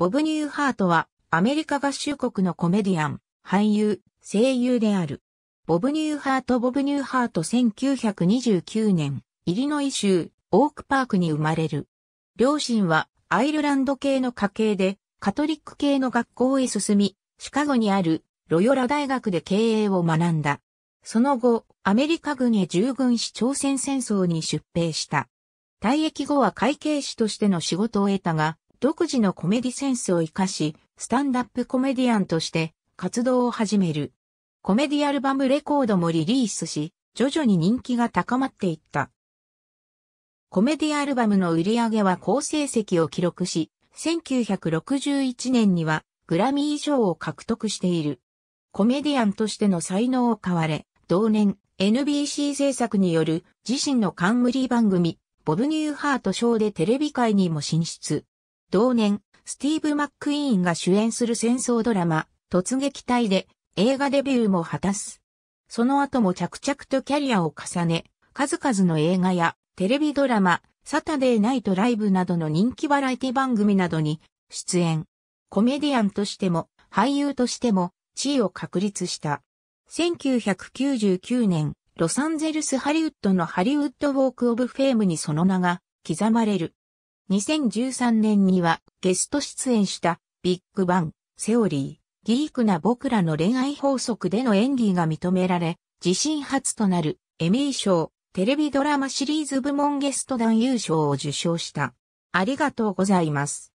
ボブ・ニューハートはアメリカ合衆国のコメディアン、俳優、声優である。ボブ・ニューハート1929年、イリノイ州、オークパークに生まれる。両親はアイルランド系の家系で、カトリック系の学校へ進み、シカゴにあるロヨラ大学で経営を学んだ。その後、アメリカ軍へ従軍し朝鮮戦争に出兵した。退役後は会計士としての仕事を得たが、独自のコメディセンスを活かし、スタンダップコメディアンとして活動を始める。コメディアルバムレコードもリリースし、徐々に人気が高まっていった。コメディアルバムの売り上げは好成績を記録し、1961年にはグラミー賞を獲得している。コメディアンとしての才能を買われ、同年 NBC 制作による自身の冠番組、ボブ・ニューハート・ショーでテレビ界にも進出。同年、スティーブ・マックイーンが主演する戦争ドラマ、突撃隊で映画デビューも果たす。その後も着々とキャリアを重ね、数々の映画やテレビドラマ、サタデーナイトライブなどの人気バラエティ番組などに出演。コメディアンとしても、俳優としても、地位を確立した。1999年、ロサンゼルスハリウッドのハリウッドウォークオブフェームにその名が刻まれる。2013年にはゲスト出演したビッグバン、セオリー、ギークな僕らの恋愛法則での演技が認められ、自身初となるエミー賞、テレビドラマシリーズ部門ゲスト男優賞を受賞した。ありがとうございます。